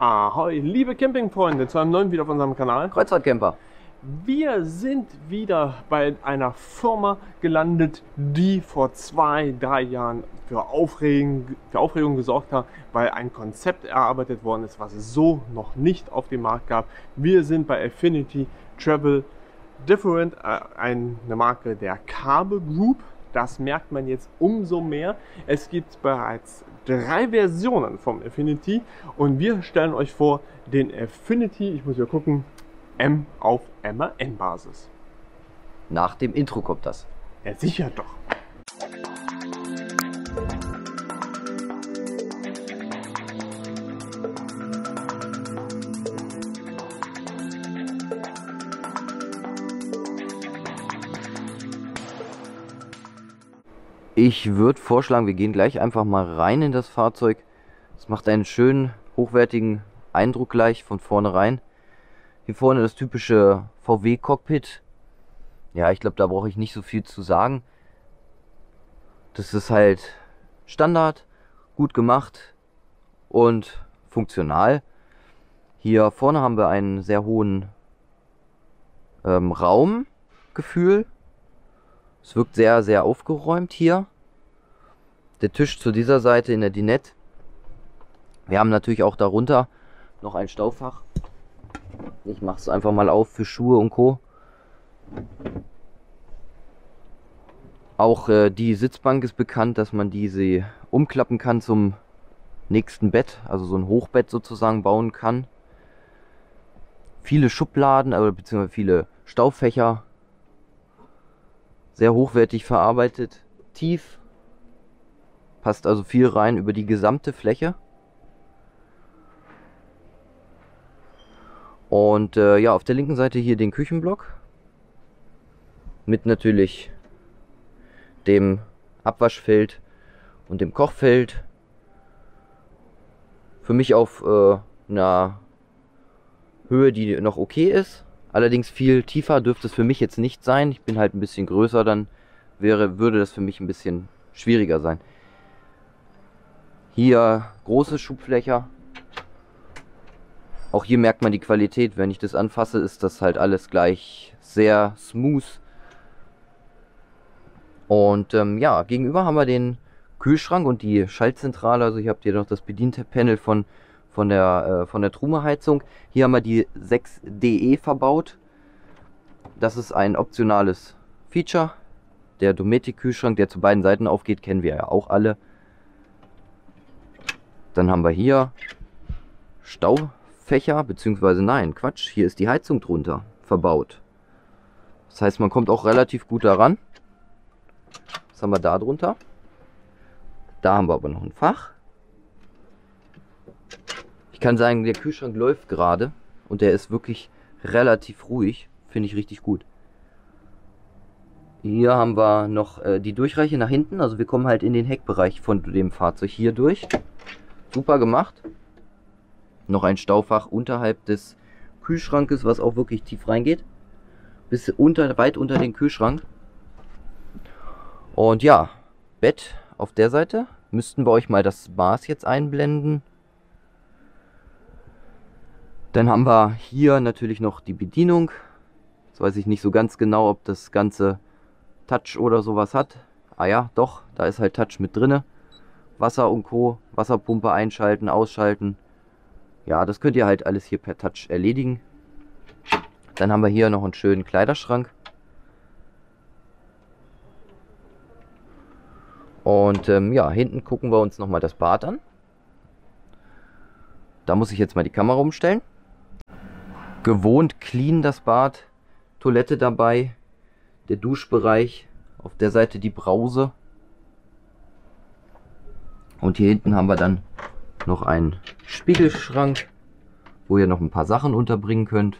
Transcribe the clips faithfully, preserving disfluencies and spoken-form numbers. Ahoi, liebe Campingfreunde, zu einem neuen Video auf unserem Kanal Kreuzfahrtcamper. Wir sind wieder bei einer Firma gelandet, die vor zwei, drei Jahren für Aufregung, für Aufregung gesorgt hat, weil ein Konzept erarbeitet worden ist, was es so noch nicht auf dem Markt gab. Wir sind bei Affinity Travel Different, eine Marke der Kabe Group. Das merkt man jetzt umso mehr. Es gibt bereits drei Versionen vom Affinity und wir stellen euch vor den Affinity, ich muss hier gucken, M auf M A N Basis. Nach dem Intro kommt das. Ja, sicher doch. Ich würde vorschlagen, wir gehen gleich einfach mal rein in das Fahrzeug. Es macht einen schönen, hochwertigen Eindruck gleich von vornherein. Hier vorne das typische V W-Cockpit. Ja, ich glaube, da brauche ich nicht so viel zu sagen. Das ist halt Standard, gut gemacht und funktional. Hier vorne haben wir einen sehr hohen ähm, Raumgefühl. Es wirkt sehr, sehr aufgeräumt hier. Der Tisch zu dieser Seite in der Dinette. Wir haben natürlich auch darunter noch ein Staufach. Ich mache es einfach mal auf für Schuhe und Co. Auch äh, die Sitzbank ist bekannt, dass man diese umklappen kann zum nächsten Bett. Also so ein Hochbett sozusagen bauen kann. Viele Schubladen, also, beziehungsweise viele Staufächer. Sehr hochwertig verarbeitet, tief, passt also viel rein über die gesamte Fläche. Und äh, ja, auf der linken Seite hier den Küchenblock mit natürlich dem Abwaschfeld und dem Kochfeld. Für mich auf äh, einer Höhe, die noch okay ist. Allerdings viel tiefer dürfte es für mich jetzt nicht sein. Ich bin halt ein bisschen größer, dann wäre, würde das für mich ein bisschen schwieriger sein. Hier große Schubfächer. Auch hier merkt man die Qualität. Wenn ich das anfasse, ist das halt alles gleich sehr smooth. Und ähm, ja, gegenüber haben wir den Kühlschrank und die Schaltzentrale. Also hier habt ihr noch das Bedienpanel von... Von der, äh, von der Truma-Heizung. Hier haben wir die sechs D E verbaut. Das ist ein optionales Feature. Der Dometic-Kühlschrank, der zu beiden Seiten aufgeht, kennen wir ja auch alle. Dann haben wir hier Staufächer, beziehungsweise nein, Quatsch, hier ist die Heizung drunter verbaut. Das heißt, man kommt auch relativ gut daran. Was haben wir da drunter? Da haben wir aber noch ein Fach. Ich kann sagen, der Kühlschrank läuft gerade und der ist wirklich relativ ruhig. Finde ich richtig gut. Hier haben wir noch äh, die Durchreiche nach hinten. Also wir kommen halt in den Heckbereich von dem Fahrzeug hier durch. Super gemacht. Noch ein Staufach unterhalb des Kühlschrankes, was auch wirklich tief reingeht. Bis unter, weit unter den Kühlschrank. Und ja, Bett auf der Seite. Müssten wir euch mal das Maß jetzt einblenden. Dann haben wir hier natürlich noch die Bedienung. Jetzt weiß ich nicht so ganz genau, ob das Ganze Touch oder sowas hat. Ah ja, doch, da ist halt Touch mit drinne. Wasser und Co. Wasserpumpe einschalten, ausschalten. Ja, das könnt ihr halt alles hier per Touch erledigen. Dann haben wir hier noch einen schönen Kleiderschrank. Und ähm, ja, hinten gucken wir uns nochmal das Bad an. Da muss ich jetzt mal die Kamera umstellen. Gewohnt clean das Bad, Toilette dabei, der Duschbereich, auf der Seite die Brause. Und hier hinten haben wir dann noch einen Spiegelschrank, wo ihr noch ein paar Sachen unterbringen könnt.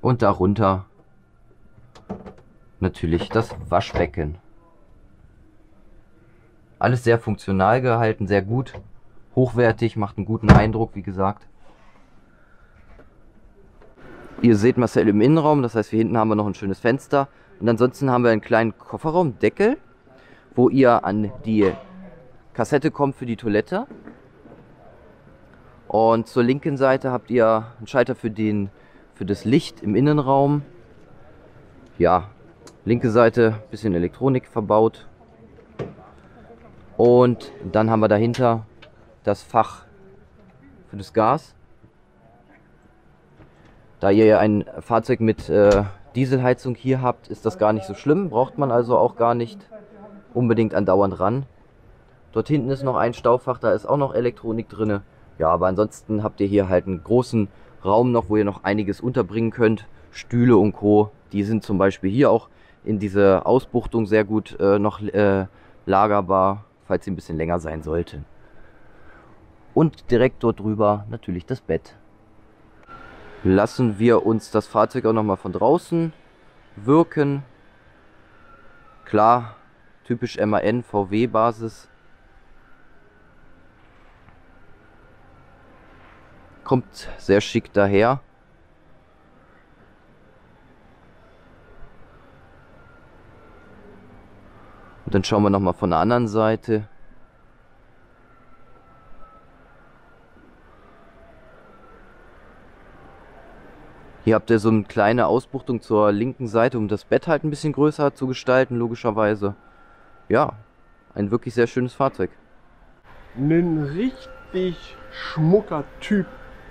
Und darunter natürlich das Waschbecken. Alles sehr funktional gehalten, sehr gut, hochwertig, macht einen guten Eindruck, wie gesagt. Ihr seht Marcel im Innenraum, das heißt, hier hinten haben wir noch ein schönes Fenster. Und ansonsten haben wir einen kleinen Kofferraumdeckel, wo ihr an die Kassette kommt für die Toilette. Und zur linken Seite habt ihr einen Schalter für, den, für das Licht im Innenraum. Ja, linke Seite ein bisschen Elektronik verbaut. Und dann haben wir dahinter das Fach für das Gas. Da ihr ja ein Fahrzeug mit äh, Dieselheizung hier habt, ist das gar nicht so schlimm. Braucht man also auch gar nicht unbedingt andauernd ran. Dort hinten ist noch ein Staufach, da ist auch noch Elektronik drin. Ja, aber ansonsten habt ihr hier halt einen großen Raum noch, wo ihr noch einiges unterbringen könnt. Stühle und Co. Die sind zum Beispiel hier auch in diese Ausbuchtung sehr gut äh, noch äh, lagerbar, falls sie ein bisschen länger sein sollten. Und direkt dort drüber natürlich das Bett. Lassen wir uns das Fahrzeug auch nochmal von draußen wirken. Klar, typisch M A N, V W-Basis. Kommt sehr schick daher. Und dann schauen wir nochmal von der anderen Seite. Hier habt ihr so eine kleine Ausbuchtung zur linken Seite, um das Bett halt ein bisschen größer zu gestalten, logischerweise. Ja, ein wirklich sehr schönes Fahrzeug. Ein richtig schmucker Typ,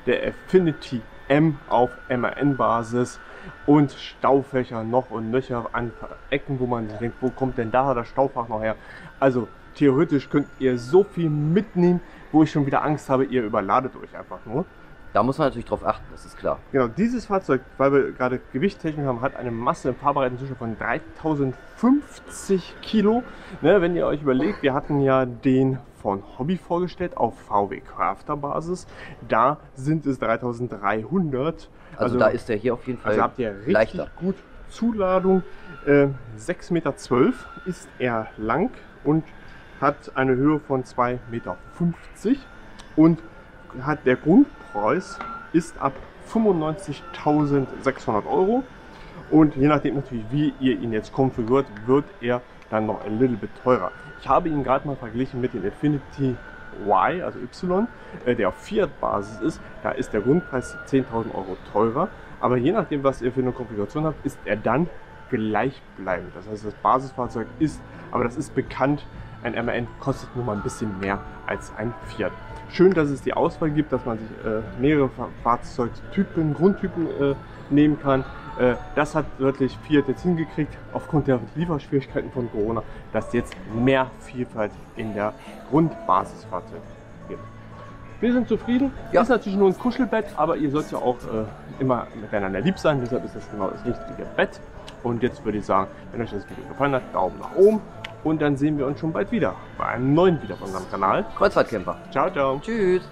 der Affinity M auf M A N-Basis und Staufächer noch und nöcher an Ecken, wo man denkt, wo kommt denn da das Staufach noch her? Also theoretisch könnt ihr so viel mitnehmen, wo ich schon wieder Angst habe, ihr überladet euch einfach nur. Da muss man natürlich drauf achten, das ist klar. Genau, dieses Fahrzeug, weil wir gerade Gewichtstechnik haben, hat eine Masse im fahrbereiten Zustand von dreitausendfünfzig Kilo. Ne, wenn ihr euch überlegt, wir hatten ja den von Hobby vorgestellt auf V W Crafter Basis. Da sind es dreitausenddreihundert. Also, also da ist der hier auf jeden Fall leichter. Also habt ihr richtig leichter. Gut Zuladung. Äh, sechs Komma zwölf Meter ist er lang und hat eine Höhe von zwei Komma fünfzig Meter und hat der Grundpreis ist ab fünfundneunzigtausendsechshundert Euro und je nachdem natürlich, wie ihr ihn jetzt konfiguriert, wird er dann noch ein little bit teurer. Ich habe ihn gerade mal verglichen mit dem Affinity Y, also Y, der auf Fiat-Basis ist. Da ist der Grundpreis zehntausend Euro teurer, aber je nachdem, was ihr für eine Konfiguration habt, ist er dann gleichbleibend. Das heißt, das Basisfahrzeug ist, aber das ist bekannt, ein M A N kostet nur mal ein bisschen mehr als ein Fiat. Schön, dass es die Auswahl gibt, dass man sich äh, mehrere Fahrzeugtypen, Grundtypen äh, nehmen kann. Äh, das hat wirklich Fiat jetzt hingekriegt, aufgrund der Lieferschwierigkeiten von Corona, dass jetzt mehr Vielfalt in der Grundbasisfahrzeug gibt. Wir sind zufrieden. Ja. Ist natürlich nur ein Kuschelbett, aber ihr sollt ja auch äh, immer miteinander lieb sein. Deshalb ist das genau das richtige Bett. Und jetzt würde ich sagen, wenn euch das Video gefallen hat, Daumen nach oben. Und dann sehen wir uns schon bald wieder bei einem neuen Video auf unserem Kanal. Kreuzfahrtcamper. Ciao, ciao. Tschüss.